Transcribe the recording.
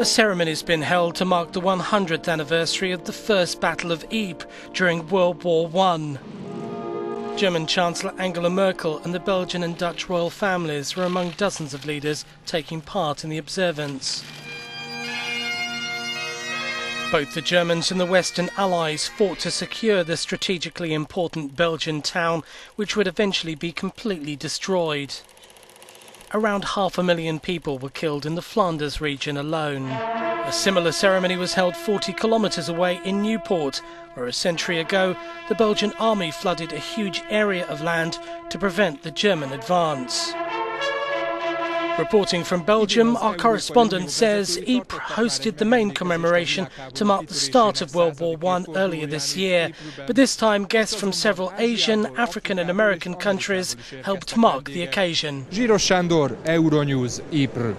A ceremony has been held to mark the 100th anniversary of the First Battle of Ypres during World War I. German Chancellor Angela Merkel and the Belgian and Dutch royal families were among dozens of leaders taking part in the observance. Both the Germans and the Western Allies fought to secure the strategically important Belgian town, which would eventually be completely destroyed. Around 500,000 people were killed in the Flanders region alone. A similar ceremony was held 40 kilometres away in Nieuwpoort, where a century ago the Belgian army flooded a huge area of land to prevent the German advance. Reporting from Belgium, our correspondent says Ypres hosted the main commemoration to mark the start of World War I earlier this year, but this time guests from several Asian, African and American countries helped mark the occasion. Giro Shandor, Euronews, Ypres.